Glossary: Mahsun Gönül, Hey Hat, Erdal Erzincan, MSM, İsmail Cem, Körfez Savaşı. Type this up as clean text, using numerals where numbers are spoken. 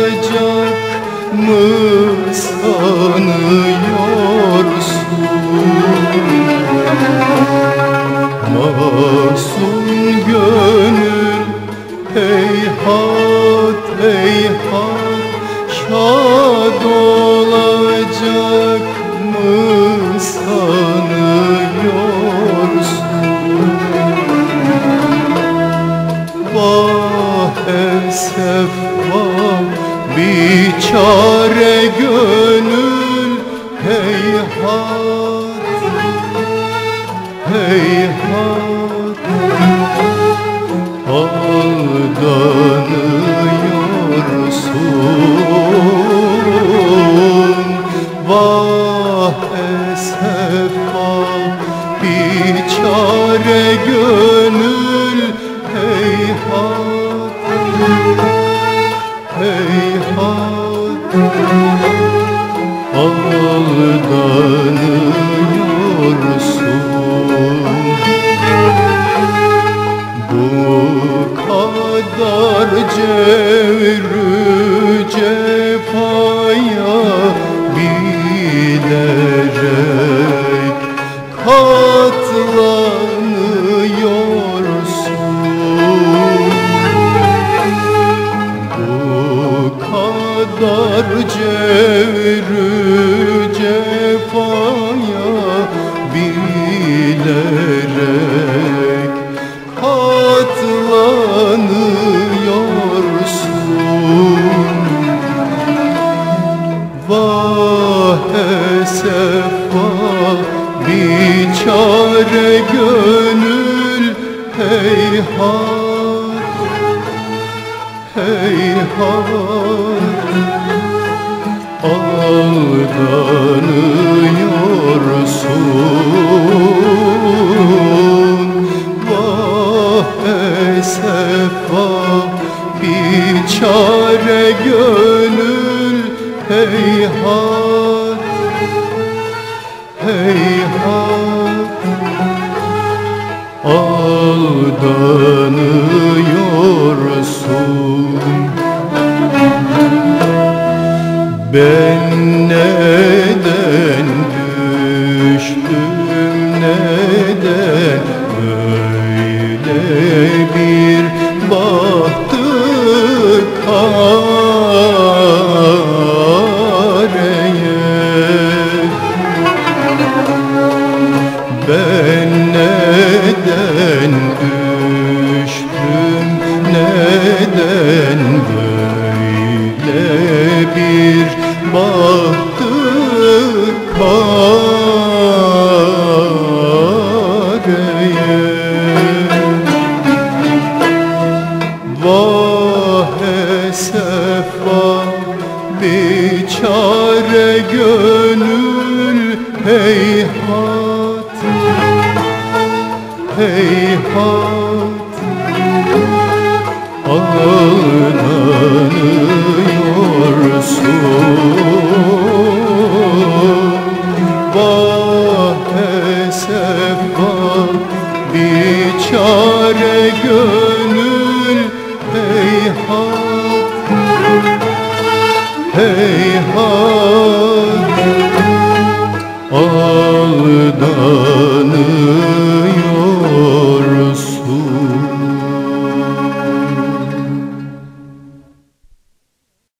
olacak mı sanıyorsun? Mahsun gönül, heyhat heyhat, şad olacak mı sanıyorsun? Vah esef, vah biçare gönül, heyhat heyhat, aldanıyorsun. Vah esef, vah biçare gönül, heyhat heyhat, aldanıyorsun. Bu kadar cevr-ü cefaya bilerek katlanıyorsun. Bu kadar cevr-ü cefaya bilerek katlanıyorsun. Vah esef, vah biçare gönül, heyhat heyhat, aldanıyorsun. Vah esef, vah biçare gönül, heyhat heyhat, aldanıyorsun. Ben neden düştüm, neden böyle bir bahtı kareye? Ben neden düştüm, neden böyle bir bahtı kareye? Vah esef, vah biçare gönül, heyhat heyhat, aldanıyorsun. Vah esef, vah biçare gönül, heyhat heyhat, aldanıyorsun.